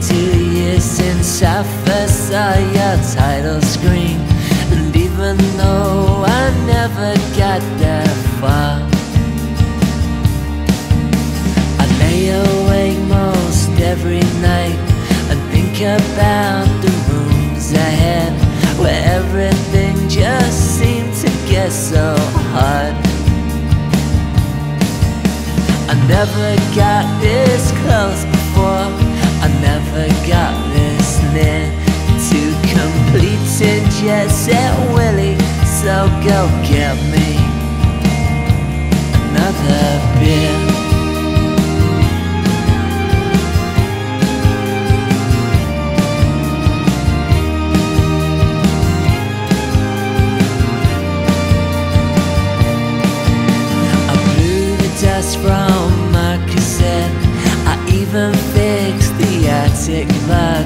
2 years since I first saw your title screen, and even though I never got that far, I lay awake most every night and think about the rooms ahead, where everything just seemed to get so hard. I never got this close before, I never got this near to completing Jet Set Willy, so go get me another beer. From my cassette, I even fixed the attic bug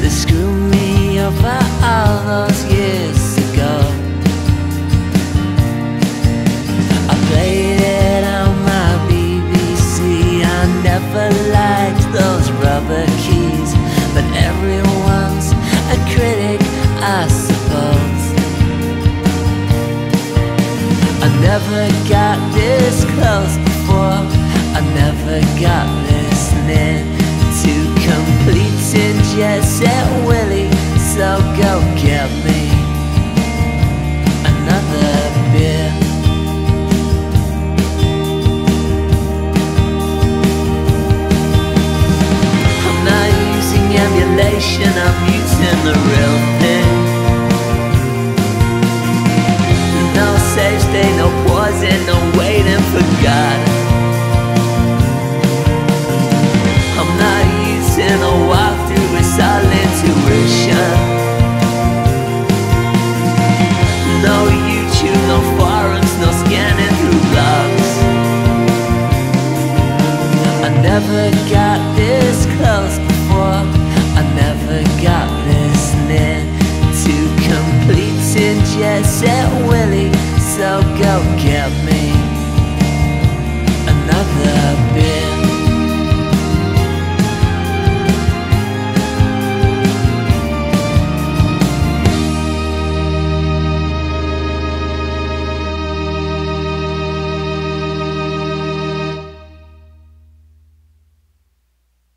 that screwed me over all those years ago. I played it on my BBC. I never liked those rubber keys, but everyone's a critic, I suppose. I never got this close before, I never got this near to completing Jet Set Willy, so go get me another beer. I'm not using emulation, I'm using the real thing. No save state, no pausing, no waiting for God. I'm not using a walkthrough, it's all intuition. No YouTube, no forums, no scanning through blogs. I never got this close before, I never got this near to completing Jet Set Willy, so